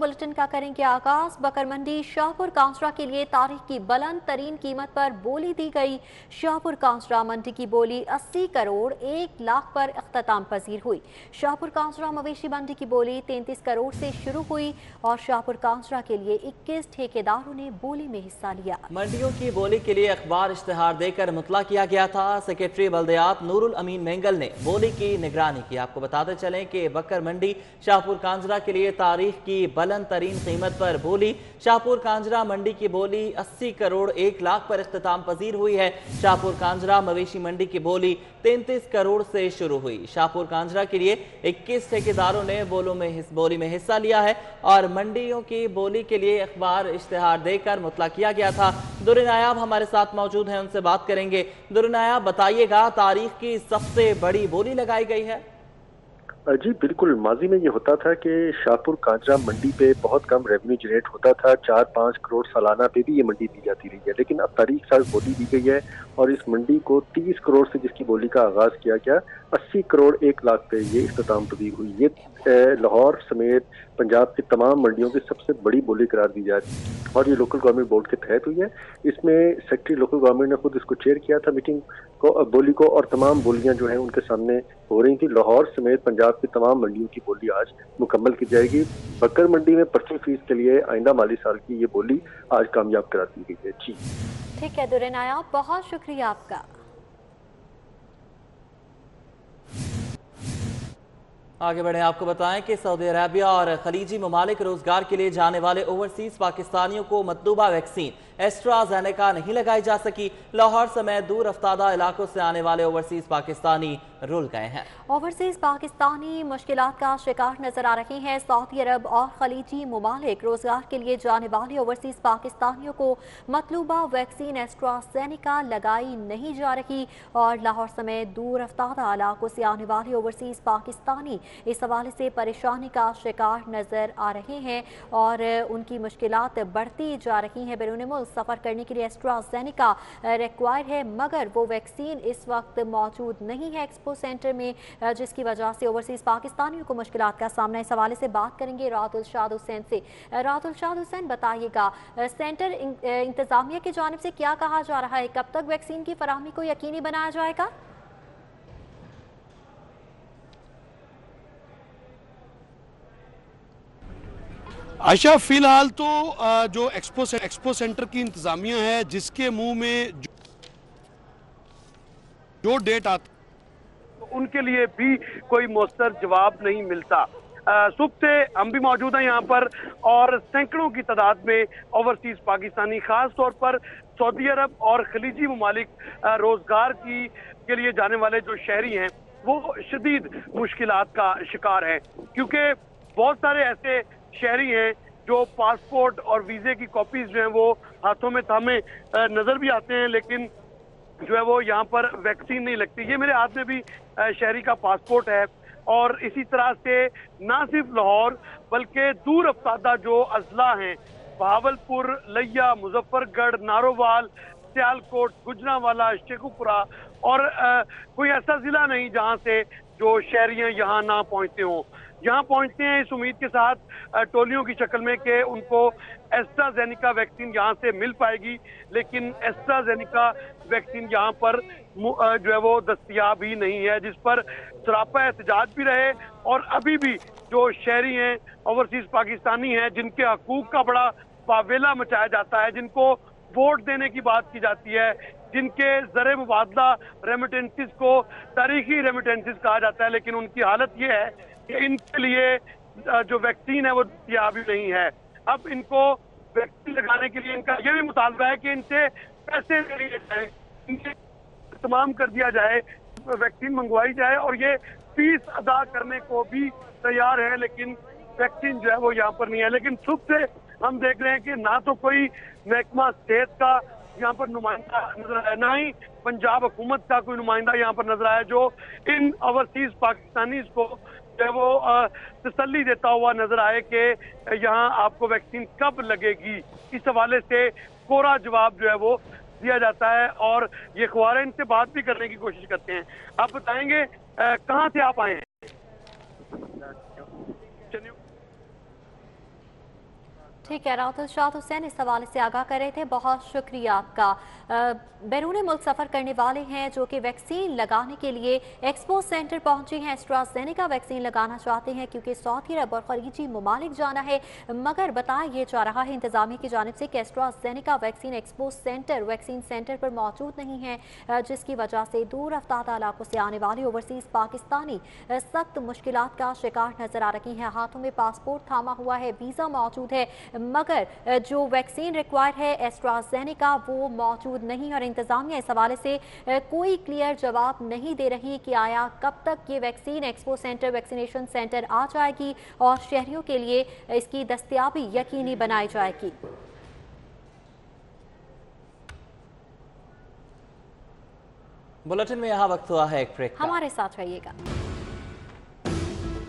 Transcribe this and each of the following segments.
Bulletin का करेंगे आगाज। बकरमंडी शाहपुर कांसरा के लिए तारीख की बुलंद तरीन कीमत पर बोली दी गई। शाहपुर कांसरा मंडी की बोली 80 करोड़ 1 लाख पर अख्ताम पजीर हुई। शाहपुर कांसरा मवेशी मंडी की बोली 33 करोड़ से शुरू हुई और शाहपुर कांसरा के लिए 21 ठेकेदारों ने बोली में हिस्सा लिया। मंडियों की बोली के लिए अखबार इश्तहार देकर मुतला किया गया था। सेक्रेटरी बल्दियात नूरुल अमीन मेंगल ने बोली की निगरानी की। आपको बताते चलें कि बकरमंडी शाहपुर कांसरा के लिए तारीख की बुलंद तरीन कीमत पर बोली। शाहपुर कांजरा मंडी की बोली 80 करोड़ 1 लाख पर इख्तिताम पजीर हुई है। शाहपुर कांजरा मवेशी मंडी की बोली 33 करोड़ से शुरू हुई। शाहपुर कांजरा के लिए 21 ठेकेदारों ने बोली में हिस्सा लिया है और मंडियों की बोली के लिए अखबार इश्तिहार देकर मुतला किया गया था। दुर्नायाब हमारे साथ मौजूद हैं, उनसे बात करेंगे। दुर्नायाब, बताइएगा तारीख की सबसे बड़ी बोली लगाई गई है? जी बिल्कुल, माजी में ये होता था कि शाहपुर कांजरा मंडी पे बहुत कम रेवेन्यू जनरेट होता था। 4-5 करोड़ सालाना पे भी ये मंडी दी जाती रही है, लेकिन अब तारीख साल बोली दी गई है और इस मंडी को 30 करोड़ से जिसकी बोली का आगाज़ किया गया 80 करोड़ 1 लाख पे ये इख्तिताम पजीर हुई। ये लाहौर समेत पंजाब की तमाम मंडियों की सबसे बड़ी बोली करार दी जा रही है और ये लोकल गवर्नमेंट बोर्ड के तहत हुई है। इसमें सेक्रेटरी लोकल गवर्नमेंट ने खुद इसको चेयर किया था मीटिंग को, बोली को, और तमाम बोलियां जो हैं उनके सामने हो रही थी। लाहौर समेत पंजाब की तमाम मंडियों की बोली आज मुकम्मल की जाएगी। बकर मंडी में पर्ची फीस के लिए आइंदा माली साल की ये बोली आज कामयाब करा दी गई है। जी ठीक है दुर्नायाब, बहुत शुक्रिया आपका। आगे बढ़े, आपको बताएं कि सऊदी अरबिया और खलीजी ममालिक रोजगार के लिए जाने वाले ओवरसीज पाकिस्तानियों को मतलूबा वैक्सीन एस्ट्राजेनेका नहीं लगाई जा सकी। लाहौर समेत दूर अफ्तादा इलाकों से आने वाले ओवरसीज पाकिस्तानी रुल गए हैं। ओवरसीज पाकिस्तानी मुश्किलात का शिकार नजर आ रहे हैं। सऊदी अरब और खलीजी ममालिक रोजगार के लिए जाने वाले ओवरसीज पाकिस्तानियों को मतलूबा वैक्सीन एस्ट्राजेनेका लगाई नहीं जा रही और लाहौर समेत दूर अफ्तादा इलाकों से आने वाले ओवरसीज पाकिस्तानी इस हवाले से परेशानी का शिकार नजर आ रहे हैं और उनकी मुश्किलात बढ़ती जा रही हैं। बैरून मुल्क सफर करने के लिए एस्ट्राजेनेका रिक्वायर्ड है, मगर वो वैक्सीन इस वक्त मौजूद नहीं है एक्सपो सेंटर में, जिसकी वजह से ओवरसीज पाकिस्तानियों को मुश्किलात का सामना। इस हवाले से बात करेंगे राहतुल शाद हुसैन से। राहतुल शाद हुसैन, बताइएगा सेंटर इंतजामिया की जानिब से क्या कहा जा रहा है, कब तक वैक्सीन की फराहमी को यकीनी बनाया जाएगा? आशा, फिलहाल तो जो एक्सपो सेंटर की इंतज़ामिया है जिसके मुंह में जो डेट आती उनके लिए भी कोई मौसर जवाब नहीं मिलता। सुबह से हम भी मौजूद हैं यहाँ पर और सैकड़ों की तादाद में ओवरसीज पाकिस्तानी खासतौर पर सऊदी अरब और खलीजी ममालिक रोज़गार के लिए जाने वाले जो शहरी हैं वो शदीद मुश्किलात का शिकार हैं, क्योंकि बहुत सारे ऐसे शहरी हैं जो पासपोर्ट और वीज़े की कॉपीज जो हैं वो हाथों में थामे नज़र भी आते हैं, लेकिन जो है वो यहाँ पर वैक्सीन नहीं लगती। ये मेरे हाथ में भी शहरी का पासपोर्ट है और इसी तरह से ना सिर्फ लाहौर बल्कि दूर अफ्तादा जो अजला हैं बहावलपुर, लैया, मुजफ्फरगढ़, नारोवाल, सियालकोट, गुजरांवाला, शेखुपुरा और कोई ऐसा ज़िला नहीं जहाँ से जो शहरियाँ यहाँ ना पहुँचते हों। यहाँ पहुँचते हैं इस उम्मीद के साथ टोलियों की शक्ल में कि उनको एस्ट्राजेनेका वैक्सीन यहाँ से मिल पाएगी, लेकिन एस्ट्राजेनेका वैक्सीन यहाँ पर जो है वो दस्तयाब ही नहीं है, जिस पर सरापा एहतजाज भी रहे। और अभी भी जो शहरी हैं ओवरसीज पाकिस्तानी हैं जिनके हकूक़ का बड़ा पावेला मचाया जाता है, जिनको वोट देने की बात की जाती है, जिनके ज़र मुबादला रेमिटेंसिस को तारीखी रेमिटेंसिस कहा जाता है, लेकिन उनकी हालत ये है कि इनके लिए जो वैक्सीन है वो दस्तियाब ही नहीं है। अब इनको वैक्सीन लगाने के लिए इनका ये भी मुतालबा है कि इनसे पैसे ले लिए जाए, इनसे तमाम कर दिया जाए, वैक्सीन मंगवाई जाए और ये फीस अदा करने को भी तैयार है, लेकिन वैक्सीन जो है वो यहाँ पर नहीं है। लेकिन सुबह से हम देख रहे हैं कि ना तो कोई महकमा सेहत का यहाँ पर नुमाइंदा नजर आया, ना ही पंजाब हुकूमत का कोई नुमाइंदा यहाँ पर नजर आया जो इन ओवरसीज पाकिस्तानीज को जो है वो तसल्ली देता हुआ नजर आए कि यहाँ आपको वैक्सीन कब लगेगी। इस हवाले से कोरा जवाब जो है वो दिया जाता है और ये ख्वारिन से बात भी करने की कोशिश करते हैं। आप बताएंगे कहाँ से आप आए हैं? ठीक है, राहत शाह हुसैन इस हवाले से आगाह कर रहे थे, बहुत शुक्रिया आपका। बैरून मुल्क सफ़र करने वाले हैं जो कि वैक्सीन लगाने के लिए एक्सपो सेंटर पहुंचे हैं, एस्ट्राजेनेका वैक्सीन लगाना चाहते हैं क्योंकि सऊदी अरब और खलीजी ममालिक जाना है, मगर बताया ये जा रहा है इंतजामिया की जानिब से कि AstraZeneca vaccine expo centre vaccine centre पर मौजूद नहीं है, जिसकी वजह से दूर अफ्तादा इलाकों से आने वाले ओवरसीज़ पाकिस्तानी सख्त मुश्किल का शिकार नजर आ रही हैं। हाथों में पासपोर्ट थामा हुआ है, वीज़ा मौजूद है, मगर जो वैक्सीन रिक्वायर है एस्ट्राजेनेका वो मौजूद नहीं, और इंतजामिया इस हवाले से कोई क्लियर जवाब नहीं दे रही कि आया कब तक ये vaccine expo centre vaccination centre आ जाएगी और शहरियों के लिए इसकी दस्तयाबी यकीनी बनाई जाएगी। बुलेटिन में यहाँ वक्त हुआ है एक ब्रेक, हमारे साथ रहिएगा।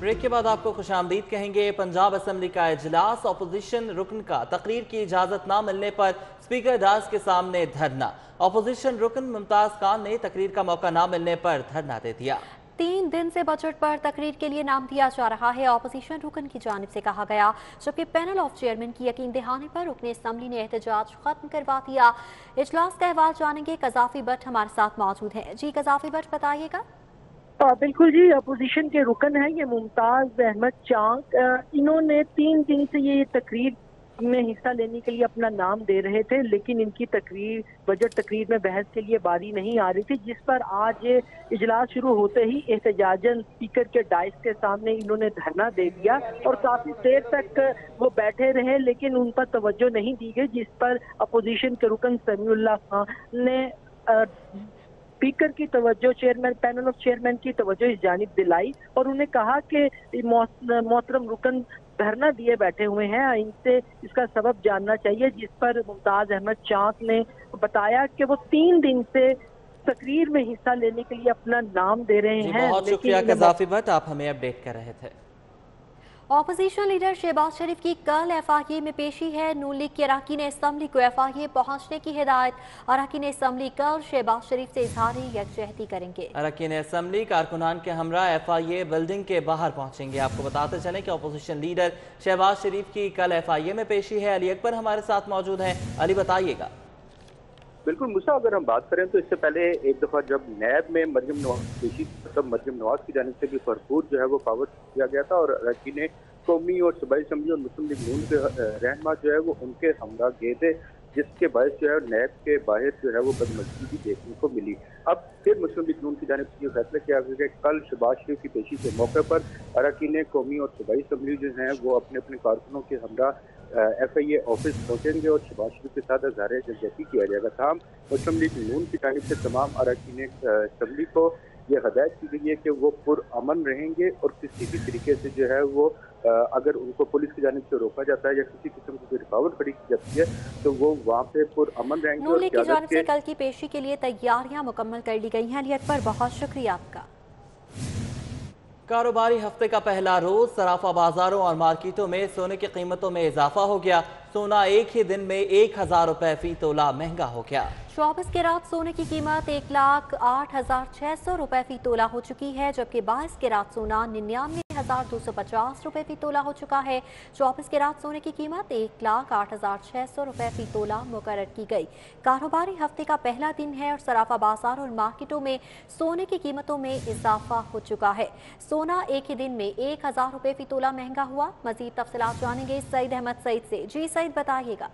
ब्रेक के बाद आपको खुशामदीद कहेंगे। पंजाब असेंबली का इजलास, अपोजिशन रुकन का तकरीर की इजाज़त ना मिलने पर स्पीकर दास के सामने धरना, अपोजिशन रुकन मुमताज खान ने तकरीर का मौका ना मिलने पर धरना दे दिया। 3 दिन से बजट पर तकरीर के लिए नाम दिया जा रहा है, ऑपोजिशन रुकन की जानिब से कहा गया, जबकि पैनल ऑफ चेयरमैन की यकीन दहानी पर रुकने असम्बली ने एहतजाज खत्म करवा दिया। इजलास का अहवाल जानेंगे, कजाफी भट्ट हमारे साथ मौजूद है। जी कजाफी भट्ट बताइएगा। बिल्कुल जी, अपोजिशन के रुकन है ये मुमताज अहमद खान, इन्होंने 3 दिन से ये तकरीर में हिस्सा लेने के लिए अपना नाम दे रहे थे, लेकिन इनकी तकरीर बजट तकरीर में बहस के लिए बारी नहीं आ रही थी, जिस पर आज ये इजलास शुरू होते ही एहतजाजन स्पीकर के डाइस के सामने इन्होंने धरना दे दिया और काफी देर तक वो बैठे रहे, लेकिन उन पर तवज्जो नहीं दी गई, जिस पर अपोजिशन के रुकन समीउल्लाह खान ने स्पीकर की तवज्जो चेयरमैन पैनल ऑफ चेयरमैन की तवज्जो इस जानिब दिलाई और उन्हें कहा कि मोहतरम रुकन धरना दिए बैठे हुए हैं, इनसे इसका सबब जानना चाहिए, जिस पर मुमताज अहमद चांद ने बताया कि वो 3 दिन से तकरीर में हिस्सा लेने के लिए अपना नाम दे रहे हैं। बहुत शुक्रिया कजाफी भट्ट, आप हमें अपडेट कर रहे थे। ऑपोजिशन लीडर शहबाज शरीफ की कल एफआईए में पेशी है, नून लीग के अरकान असम्बली को एफआईए पहुंचने की हिदायत, अरकान असम्बली कल शहबाज शरीफ से इजहारी यकजहती करेंगे। अरकान असम्बली कारकुनान के हमरा एफआईए बिल्डिंग के बाहर पहुंचेंगे। आपको बताते चले कि ऑपोजिशन लीडर शहबाज शरीफ की कल एफआईए में पेशी है। अली अकबर हमारे साथ मौजूद है। अली बताइएगा। बिल्कुल मुसा, अगर हम बात करें तो इससे पहले एक दफ़ा जब नैब में मरियम नवाज पेशी तब मरियम नवाज की जानिब से भी भरपूर जो है वो पावर किया गया था और रकीन ने कौमी और सूबाई असम्बली और मुस्लिम लीग नून के रहनमा जो है वो उनके हमला गए थे, जिसके बायस जो है नैब के बाहर जो है वो बदमजगी देखने को मिली। अब फिर मुस्लिम लीग नून की जानिब से ये फैसला किया गया कि कल शहबाज शरीफ की पेशी के मौके पर अरकान कौमी और सूबाई असम्बली जो हैं वो अपने अपने कारकुनों के हमरा एफआईए ऑफिस पहुँचेंगे और शहबाज शरीफ के साथ इजहार जलजहती किया जाएगा। तमाम मुस्लिम लीग नून की जानिब से तमाम अरकान असम्बली को ये हदायत की गई है कि वो पुरअमन रहेंगे और किसी भी तरीके से जो है वो अगर उनको पुलिस की जानिब से रोका जाता है या किसी किस्म की रुकावट खड़ी की जाती है तो वो वहाँ पे पुरअमन रहेंगे। नून लीग की जानिब से कल की पेशी के लिए तैयारियाँ मुकम्मल कर ली गई हैं। अली अकबर बहुत शुक्रिया आपका। कारोबारी हफ्ते का पहला रोज सराफा बाजारों और मार्केटों में सोने की कीमतों में इजाफा हो गया। सोना एक ही दिन में 1000 रुपए फी तोला महंगा हो गया। 24 कैरेट सोने की कीमत 1,08,600 रुपए फी तोला हो चुकी है, जबकि 22 कैरेट सोना 99,250 रुपए फी तोला हो चुका है। 24 कैरेट सोने की कीमत 1,08,600 रुपए फी तोला मुकर्रर की गई। कारोबारी हफ्ते का पहला दिन है और सराफा बाजार और मार्केटों में सोने की कीमतों में इजाफा हो चुका है। सोना एक ही दिन में 1,000 रुपए फी तोला महंगा हुआ। मजीद तफसीलात जानेंगे सईद अहमद सईद से। जी सईद बताइएगा।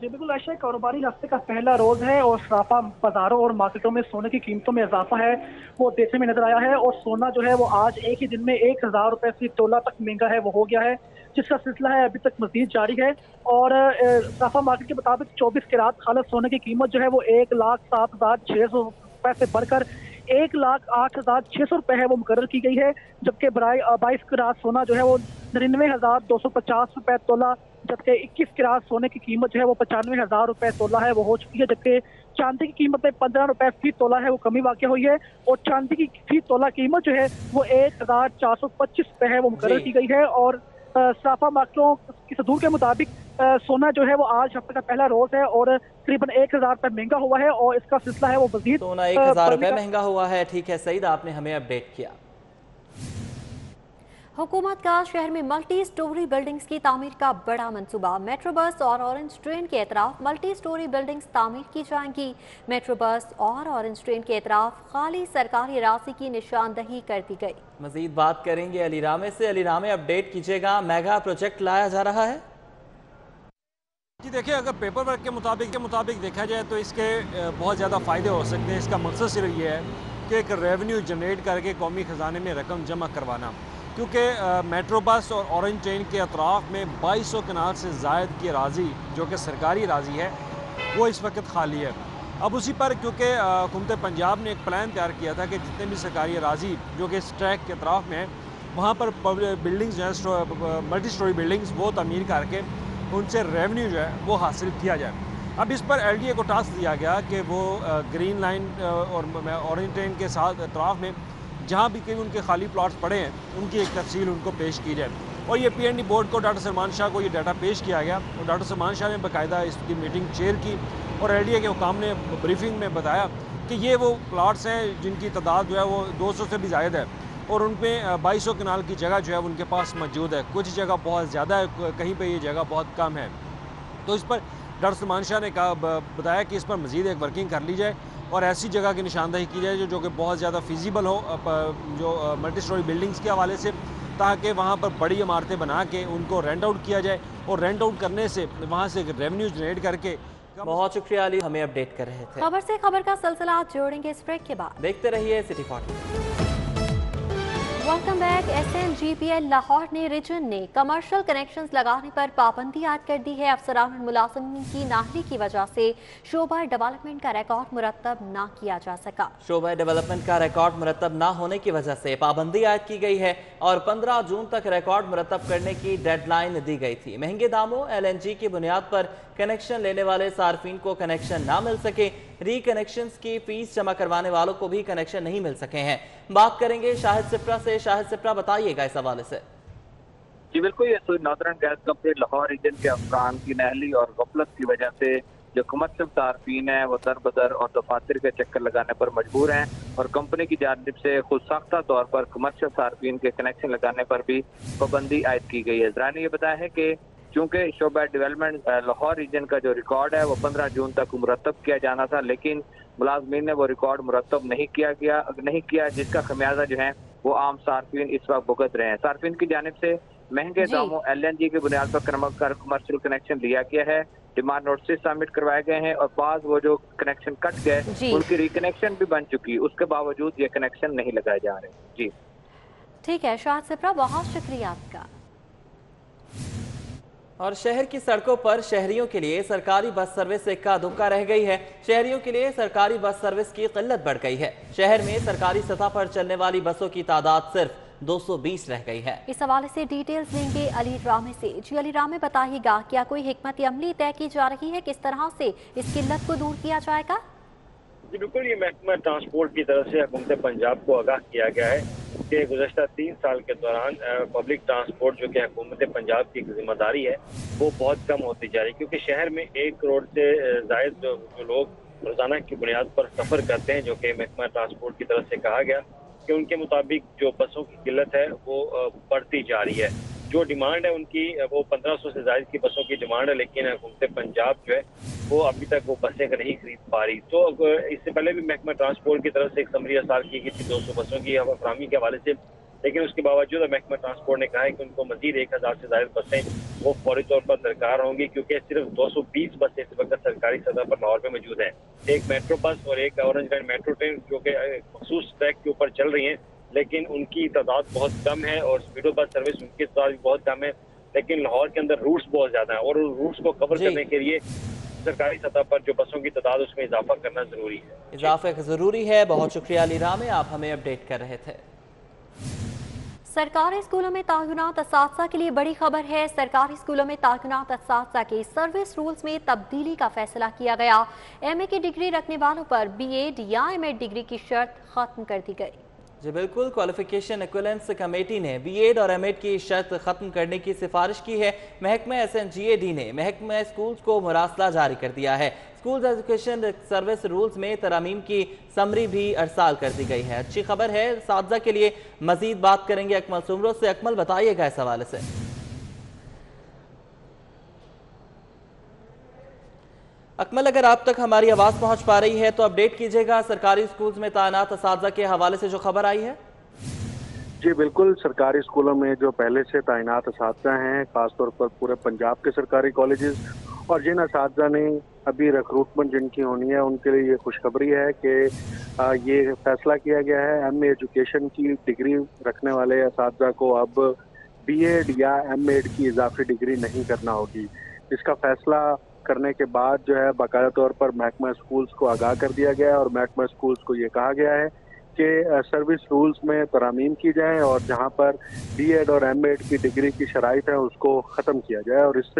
जी बिल्कुल आशा, कारोबारी हफ्ते का पहला रोज है और सराफा बाजारों और मार्केटों में सोने की कीमतों में इजाफा है वो देखने में नजर आया है और सोना जो है वो आज एक ही दिन में 1,000 रुपए से तोला तक महंगा है वो हो गया है, जिसका सिलसिला है अभी तक मजीद जारी है। और सराफा मार्केट के मुताबिक 24 कैरेट खालस सोने की कीमत जो है वो 1,07,600 रुपए से बढ़कर 1,08,600 रुपए है वो मुकर्रर की गई है, जबकि 22 कैरेट सोना जो है वो 99,250 रुपए तोला, जबकि 21 कैरेट सोने की कीमत जो है वो 95,000 रुपए तोला है वो हो चुकी है, जबकि चांदी की कीमत में 15 रुपए फी तोला है वो कमी वाक़ हुई है और चांदी की फी तोला कीमत जो है वो 1,425 रुपए है वो मुकर्रर की गई है। और सराफा मार्केटों की सदूर के मुताबिक सोना जो है वो आज हफ्ते का पहला रोज है और करीबन 1,000 रुपए महंगा हुआ है और इसका सिलसिला है वो मजीद सोना 1,000 रुपए महंगा हुआ है। ठीक है सईद, आपने हमें अपडेट किया। हुकूमत का शहर में मल्टी स्टोरी बिल्डिंग्स की तामीर का बड़ा मंसूबा। मेट्रो बस और ऑरेंज ट्रेन के अतराफ मल्टी स्टोरी बिल्डिंग्स तामीर की जाएंगी। मेट्रो बस और ऑरेंज ट्रेन के अतराफ खाली सरकारी राशि की निशानदही कर दी गई। मजीद बात करेंगे अलीरामे से। अलीरामे अपडेट कीजिएगा, मेगा प्रोजेक्ट लाया जा रहा है। जी देखिए, अगर पेपर वर्क के मुताबिक देखा जाए तो इसके बहुत ज़्यादा फ़ायदे हो सकते हैं। इसका मकसद सिर्फ ये है कि एक रेवेन्यू जनरेट करके कौमी ख़जाने में रकम जमा करवाना, क्योंकि मेट्रो बस और ऑरेंज ट्रेन के अतराफ़ में 2200 कनाल से ज़ायद की राज़ी जो कि सरकारी राज़ी है वो इस वक्त खाली है। अब उसी पर क्योंकि हुकूमत पंजाब ने एक प्लान तैयार किया था कि जितने भी सरकारी राज़ी जो कि इस ट्रैक के अतराफ़ में है वहाँ पर बिल्डिंग्स जो है मल्टी स्टोरी बिल्डिंग्स वो तमीर करके उनसे रेवेन्यू जो है वो हासिल किया जाए। अब इस पर एलडीए को टास्क दिया गया कि वो ग्रीन लाइन और ऑरेंज ट्रेन के साथ अतराफ़ में जहाँ भी कहीं उनके खाली प्लाट्स पड़े हैं उनकी एक तफसील उनको पेश की जाए। और ये पीएनडी बोर्ड को डॉक्टर सलमान शाह को ये डाटा पेश किया गया और डॉक्टर सलमान शाह ने बाकायदा इसकी मीटिंग चेयर की और एलडीए के हुकाम ने ब्रीफिंग में बताया कि ये वो प्लाट्स हैं जिनकी तादाद जो है वो 200 से भी ज़ायद है और उनमें 2200 कनाल की जगह जो है उनके पास मौजूद है। कुछ जगह बहुत ज़्यादा है, कहीं पे ये जगह बहुत कम है। तो इस पर डॉक्टर सलमान शाह ने बताया कि इस पर मज़ीद एक वर्किंग कर ली जाए और ऐसी जगह की निशानदही की जाए जो कि बहुत ज़्यादा फिजिबल हो जो मल्टी स्टोरी बिल्डिंग्स के हवाले से, ताकि वहाँ पर बड़ी इमारतें बना के उनको रेंट आउट किया जाए और रेंट आउट करने से वहाँ से रेवेन्यू जनरेट करके। बहुत शुक्रिया अली, हमें अपडेट कर रहे थे। खबर से खबर का सिलसिला आप जोड़ेंगे इस ब्रेक के बाद। देखते रहिए city 42। Welcome back. SNGPL Lahore ने रीजन ने कमर्शियल कनेक्शंस लगाने पर पाबंदी आयद कर दी है। अफसरान और मुलाजमीन की नाहली की वजह से शोबा डेवलपमेंट का रिकॉर्ड मुरतब ना किया जा सका। शोबा डेवलपमेंट का रिकॉर्ड मुरतब ना होने की वजह से पाबंदी आयद की गई है और 15 जून तक रिकॉर्ड मुरतब करने की डेडलाइन दी गई थी। महंगे दामों LNG की बुनियाद पर कनेक्शन लेने वाले सार्फिन को कनेक्शन ना मिल सके, रीकनेक्शंस की फीस जमा करवाने वालों को भी कनेक्शन नहीं मिल सके हैं। बात करेंगे शाहिद सिप्रा से। शाहिद सिप्रा बताइएगा इस हवाले से। जी बिल्कुल, northern gas company Lahore region के अफसरान की नहली और गफलत की वजह से जो कमर्शियल सार्फिन है वो दर बदर और दफातर के चक्कर लगाने पर मजबूर हैं और कंपनी की जानिब से खुद साख्ता तौर पर कमर्शियल सार्फिन के कनेक्शन लगाने पर भी पाबंदी आयद की गई है। जरा ने यह बताया है कि चूँकि शोबा डेवलपमेंट लाहौर रीजन का जो रिकॉर्ड है वो 15 जून तक मुरतब किया जाना था, लेकिन मुलाजमीन ने वो रिकॉर्ड मुरतब नहीं किया, जिसका खमियाजा जो है वो आम सार्फिन इस वक्त भुगत रहे हैं। सार्फिन की जानिब से महंगे दामों LNG की बुनियाद पर कमर्शियल कनेक्शन लिया गया है, डिमांड नोटिस सबमिट करवाए गए हैं और बाद वो जो कनेक्शन कट गए उनकी रिकनेक्शन भी बन चुकी, उसके बावजूद ये कनेक्शन नहीं लगाए जा रहे। जी ठीक है शाहिद सिप्रा, बहुत शुक्रिया आपका। और शहर की सड़कों पर शहरियों के लिए सरकारी बस सर्विस इक्का दुक्का रह गई है। शहरियों के लिए सरकारी बस सर्विस की किल्लत बढ़ गई है। शहर में सरकारी सतह पर चलने वाली बसों की तादाद सिर्फ 220 रह गई है। इस हवाले से डिटेल्स लेंगे अली रामे से। जी अली रामे बताइएगा, क्या कोई हिकमत अमली तय की जा रही है, किस तरह से इस किल्लत को दूर किया जाएगा? जी बिल्कुल, ये महकमा ट्रांसपोर्ट की तरफ से हुकूमत पंजाब को आगाह किया गया है के गुज़श्ता 3 साल के दौरान पब्लिक ट्रांसपोर्ट जो कि हुकूमत पंजाब की जिम्मेदारी है वो बहुत कम होती जा रही है, क्योंकि शहर में 1 करोड़ से ज़ायद जो लोग रोज़ाना की बुनियाद पर सफ़र करते हैं, जो कि महकमा ट्रांसपोर्ट की तरफ से कहा गया कि उनके मुताबिक जो बसों की किल्लत है वो बढ़ती जा रही है। जो डिमांड है उनकी वो 1500 से ज़ायद की बसों की डिमांड है, लेकिन हुकूमत पंजाब जो है वो अभी तक वो बसें नहीं खरीद पा रही। तो इससे पहले भी महकमा ट्रांसपोर्ट की तरफ से एक समरी असार की गई थी 200 बसों की फराहमी के हवाले से, लेकिन उसके बावजूद महकमा ट्रांसपोर्ट ने कहा है कि उनको मजीद 1000 से ज़ायद बसें वो फौरी तौर पर दरकार होंगी, क्योंकि सिर्फ 220 बसें इस वक्त सरकारी सतह पर लाहौर में मौजूद हैं। एक मेट्रो बस और एक ऑरेंज लाइन मेट्रो ट्रेन जो कि मखसूस ट्रैक के ऊपर चल रही हैं, लेकिन उनकी तादाद बहुत कम है और स्पीडो बस सर्विस उनकी तादाद भी बहुत कम है। लेकिन लाहौर के अंदर रूट्स बहुत ज़्यादा हैं और उन रूट्स को कवर करने के लिए सरकारी सतह पर जो बसों की तादाद उसमें इजाफा करना ज़रूरी है। इजाफा ज़रूरी है। बहुत शुक्रिया अली राम, आप हमें अपडेट कर रहे थे। सरकारी स्कूलों में तैनात असातिज़ा के लिए बड़ी खबर है। सरकारी स्कूलों में तैनात असातिज़ा के सर्विस रूल्स में तब्दीली का फैसला किया गया। MA की डिग्री रखने वालों पर BED या MED डिग्री की शर्त खत्म कर दी गई। जी बिल्कुल, क्वालिफिकेशन एक्विलेंस कमेटी ने बीएड और एमएड की शर्त ख़त्म करने की सिफारिश की है। महकमा एसएनजीएडी ने महकमा स्कूल्स को मुरासला जारी कर दिया है। स्कूल एजुकेशन सर्विस रूल्स में तरामीम की समरी भी अरसाल कर दी गई है। अच्छी खबर है साबजा के लिए। मजीद बात करेंगे अकमल सुमरो से। अकमल बताइएगा इस हवाले से। अकमल, अगर आप तक हमारी आवाज़ पहुंच पा रही है तो अपडेट कीजिएगा सरकारी स्कूल्स में तैनात असातिज़ा के हवाले से जो खबर आई है। जी बिल्कुल, सरकारी स्कूलों में जो पहले से तैनात असातिज़ा हैं, खासतौर पर पूरे पंजाब के सरकारी कॉलेजेस, और जिन असातिज़ा ने अभी रिक्रूटमेंट जिनकी होनी है उनके लिए ये खुशखबरी है कि ये फैसला किया गया है एम एजुकेशन की डिग्री रखने वाले असातिज़ा को अब बीएड या एमएड की इजाफी डिग्री नहीं करना होगी। इसका फैसला करने के बाद जो है बाकायदा तौर पर महकमा स्कूल्स को आगाह कर दिया गया है और महकमा स्कूल्स को ये कहा गया है कि सर्विस रूल्स में तरामीम की जाए और जहां पर बीएड और एमएड की डिग्री की शराइत है उसको ख़त्म किया जाए। और इस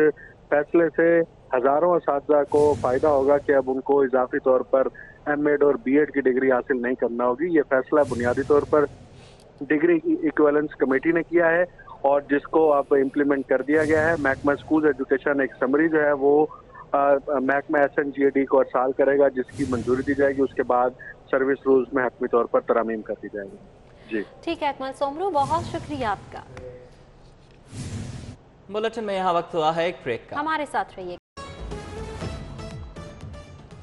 फैसले से हज़ारों असातिज़ा को फ़ायदा होगा कि अब उनको इजाफी तौर पर एमएड और बीएड की डिग्री हासिल नहीं करना होगी। ये फैसला बुनियादी तौर पर डिग्री की इक्वलेंस कमेटी ने किया है और जिसको अब इम्प्लीमेंट कर दिया गया है। महकमा स्कूल एजुकेशन एक समरी जो है वो महकमा एसएनजीएडी को अरसाल करेगा, जिसकी मंजूरी दी जाएगी। उसके बाद सर्विस रूल्स में हतमी तौर पर तरामीम कर दी जाएगी। जी ठीक है अकमल सोमरू, बहुत शुक्रिया आपका। बुलेटिन में यहाँ वक्त हुआ है एक ब्रेक का, हमारे साथ रहिए।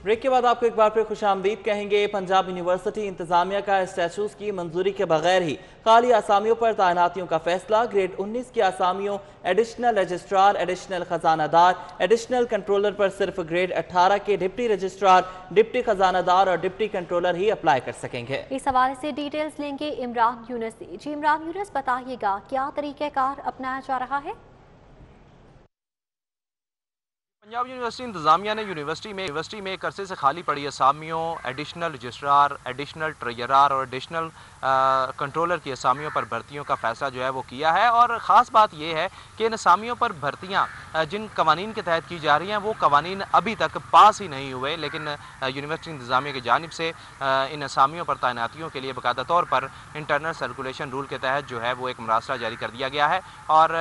ब्रेक के बाद आपको एक बार फिर खुशामदीद कहेंगे। पंजाब यूनिवर्सिटी इंतजामिया का स्टैचूज की मंजूरी के बगैर ही खाली आसामियों पर तैनातियों का फैसला। ग्रेड 19 के आसामियों, एडिशनल रजिस्ट्रार, एडिशनल खजानादार, एडिशनल कंट्रोलर पर सिर्फ ग्रेड 18 के डिप्टी रजिस्ट्रार, डिप्टी खजानादार और डिप्टी कंट्रोलर ही अप्लाई कर सकेंगे। इस हवाले से डिटेल्स लेंगे इमरान यूनस से। जी इमरान यूनस, बताइएगा क्या तरीक़ार अपनाया जा रहा है। पंजाब यूनिवर्सिटी इंतजामिया ने यूनिवर्सिटी में एक अरसे से खाली पड़ी असामियों, एडिशनल रजिस्ट्रार, एडिशनल ट्रेजरार और एडिशनल कंट्रोलर की असामियों पर भर्तियों का फैसला जो है वो किया है। और ख़ास बात यह है कि इन असामियों पर भर्तियां जिन कवानीन के तहत की जा रही हैं वो कवानीन अभी तक पास ही नहीं हुए, लेकिन यूनिवर्सिटी इंतजामिया की जानिब से इन असामियों पर तैनातियों के लिए बाकायदा तौर पर इंटरनल सर्कुलेशन रूल के तहत जो है वो एक मरासला जारी कर दिया गया है। और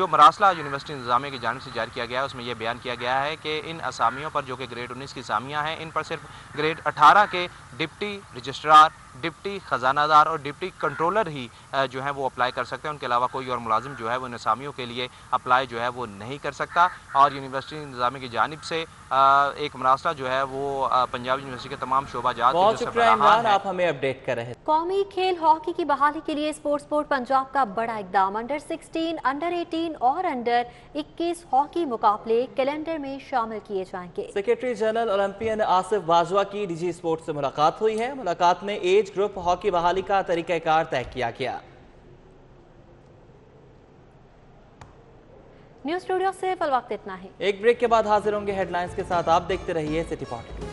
जो मरासला यूनिवर्सिटी इंतजामिया की जानिब से जारी किया गया है उसमें यह बयान गया है कि इन असामियों पर जो कि ग्रेड 19 की असामियां हैं इन पर सिर्फ ग्रेड 18 के डिप्टी रजिस्ट्रार, डिप्टी खजानादार और डिप्टी कंट्रोलर ही जो है वो अप्लाई कर सकते हैं। उनके अलावा कोई और मुलाजिम जो है वो इन असामियों के लिए अप्लाई जो है वो नहीं कर सकता। और यूनिवर्सिटी इंतजामिया की जानिब से एक मरासला जो है वो पंजाब यूनिवर्सिटी के तमाम शोबाजात कौमी खेल हॉकी की बहाली के लिए स्पोर्ट्स बोर्ड पंजाब का बड़ा इकदाम। अंडर 16, अंडर 18 और अंडर 21 हॉकी मुकाबले कैलेंडर में शामिल किए जाएंगे। Secretary general Olympian Asif Bajwa की डीजी स्पोर्ट्स से मुलाकात हुई है। मुलाकात में एज ग्रुप हॉकी बहाली का तरीक़ाकार तय किया गया। न्यूज़ स्टूडियो से फिलहाल इतना ही। एक ब्रेक के बाद हाजिर होंगे हेडलाइंस के साथ। आप देखते रहिए सिटी 42।